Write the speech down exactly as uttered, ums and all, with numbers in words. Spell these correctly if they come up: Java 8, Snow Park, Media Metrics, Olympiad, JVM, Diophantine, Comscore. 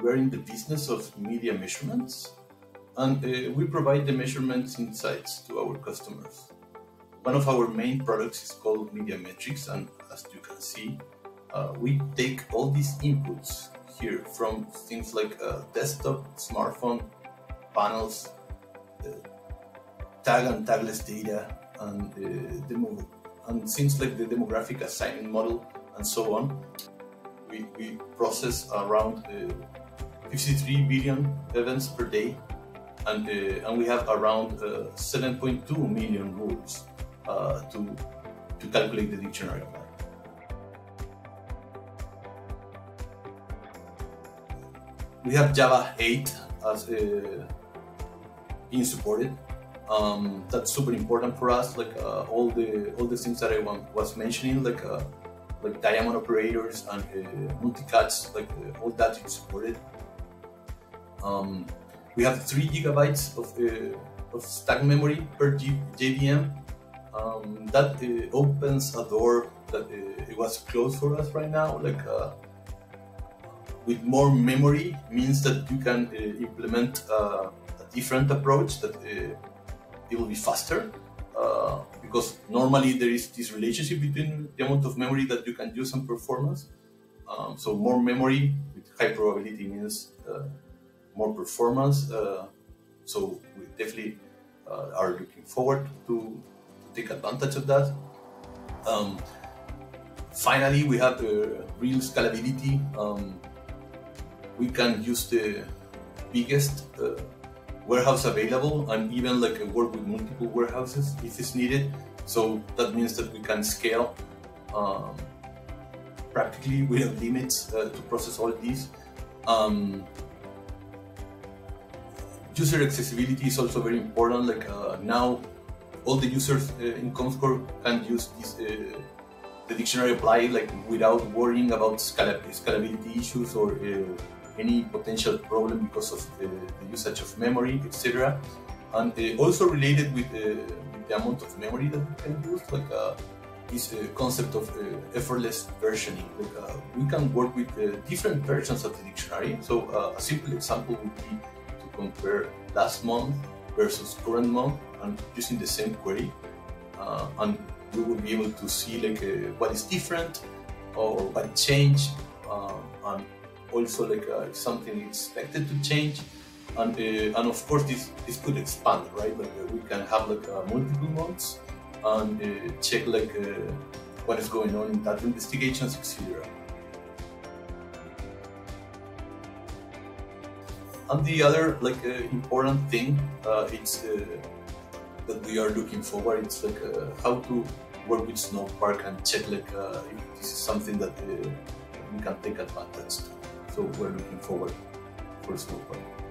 we're in the business of media measurements, and uh, we provide the measurements insights to our customers. One of our main products is called Media Metrics, and as you can see, uh, we take all these inputs here from things like uh, desktop, smartphone, panels, uh, tag and tagless data, and, uh, demo and things like the demographic assignment model, and so on. We, we process around uh, fifty-three billion events per day, and, uh, and we have around uh, seven point two million rules uh, to, to calculate the dictionary. We have Java eight as uh, being supported. Um, that's super important for us. Like uh, all the all the things that I was mentioning, like uh, like diamond operators and uh, multicats, like uh, all that is supported. Um, we have three gigabytes of uh, of stack memory per J V M. Um, that uh, opens a door that uh, it was closed for us right now. Like. Uh, With more memory means that you can uh, implement uh, a different approach, that uh, it will be faster, uh, because normally there is this relationship between the amount of memory that you can use and performance. Um, so more memory with high probability means uh, more performance. Uh, so we definitely uh, are looking forward to take advantage of that. Um, finally, we have uh, real scalability. Um, We can use the biggest uh, warehouse available, and even like work with multiple warehouses if it's needed. So that means that we can scale um, practically without limits uh, to process all these. Um, user accessibility is also very important. Like uh, now, all the users uh, in Comscore can use this, uh, the dictionary apply, like without worrying about scalability issues or. Uh, any potential problem because of uh, the usage of memory, et cetera. And uh, also related with, uh, with the amount of memory that we can use, like uh, this uh, concept of uh, effortless versioning. Like, uh, we can work with uh, different versions of the dictionary. So uh, a simple example would be to compare last month versus current month and using the same query. Uh, and you will be able to see like uh, what is different or what changed. Uh, and also like uh, if something is expected to change, and uh, and of course this this could expand, right? Like uh, we can have like uh, multiple months and uh, check like uh, what is going on in that investigations, et cetera. And the other like uh, important thing uh, it's uh, that we are looking forward. It's like uh, how to work with Snow Park and check like uh, if this is something that uh, we can take advantage of. So we're looking forward for Snow Park.